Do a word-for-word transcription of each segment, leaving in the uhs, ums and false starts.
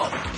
Bravo!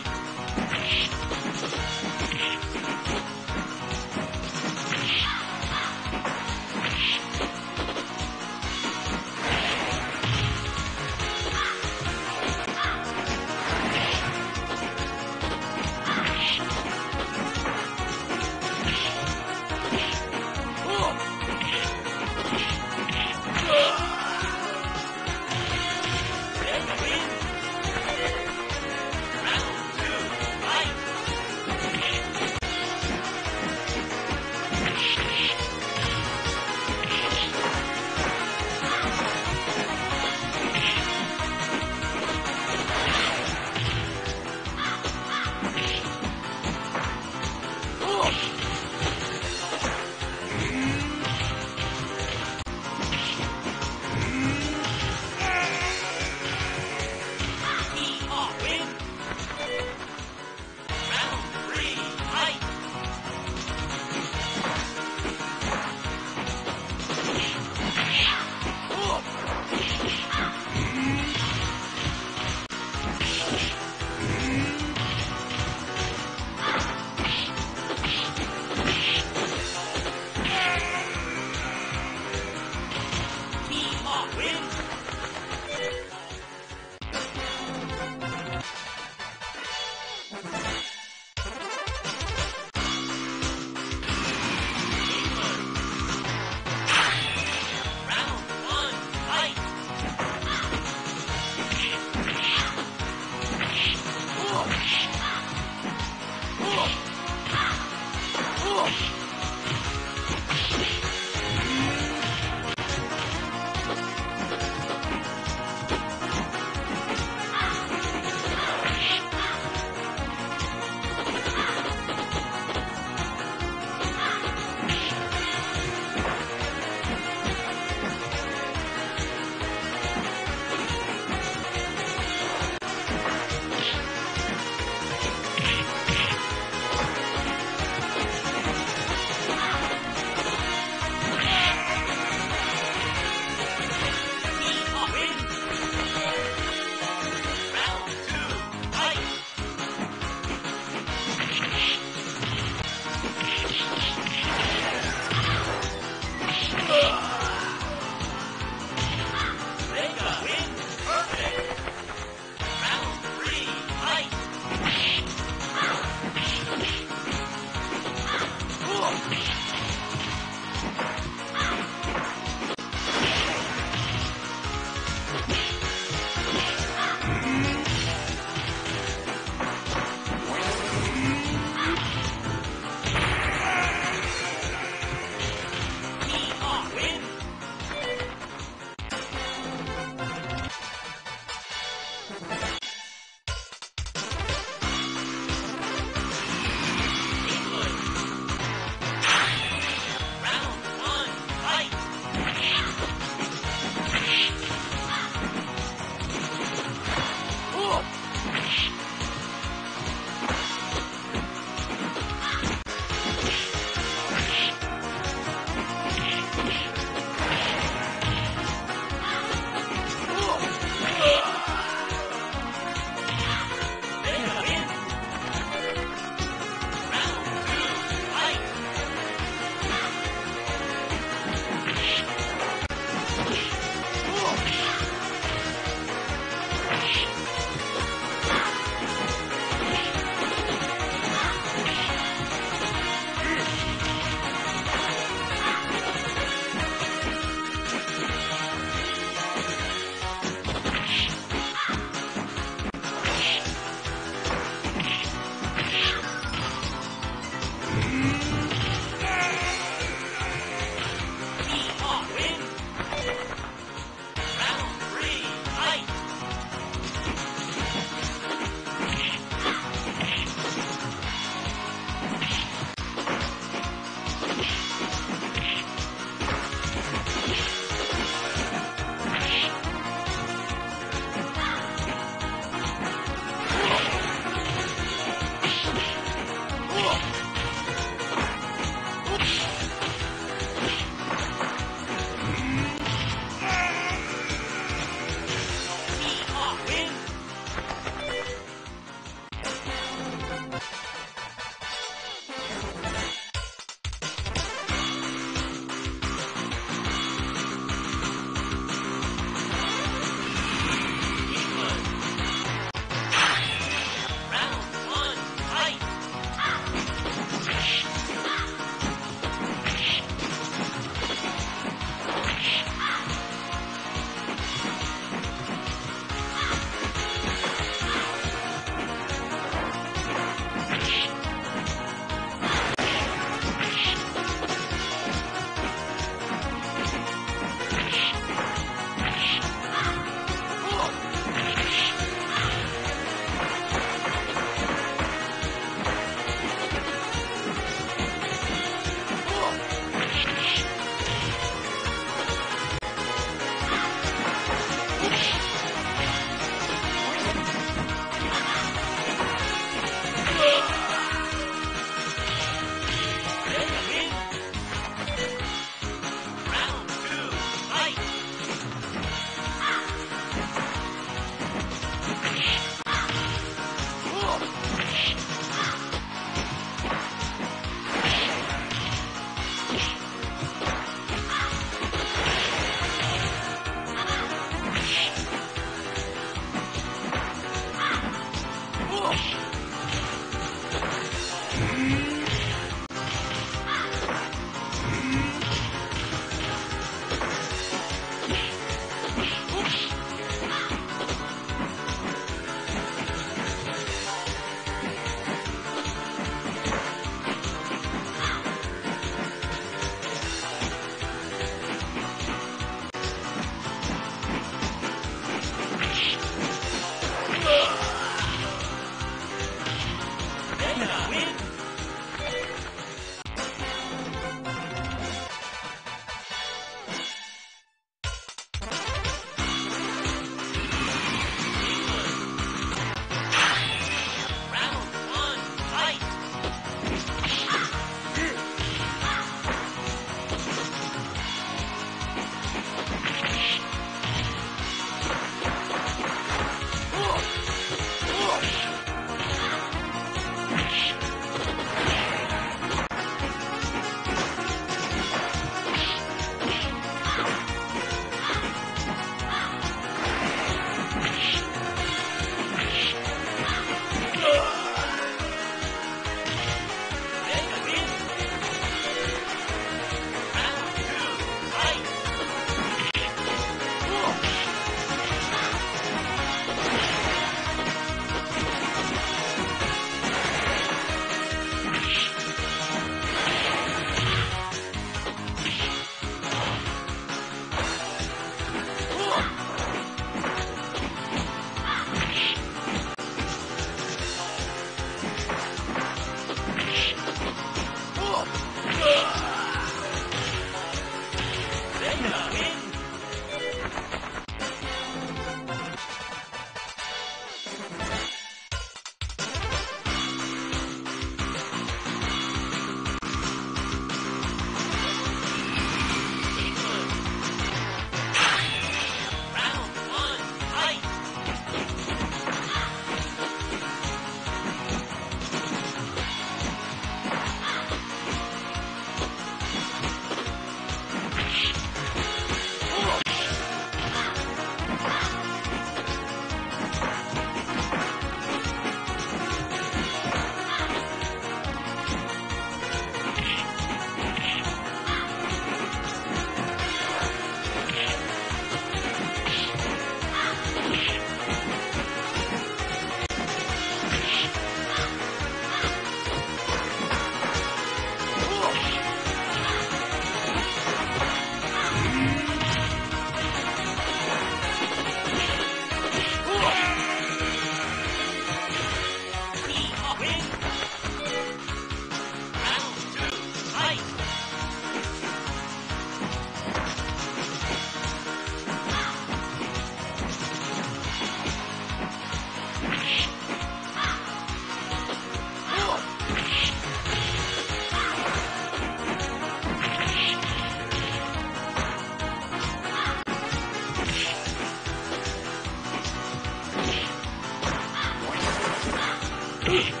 Thank you.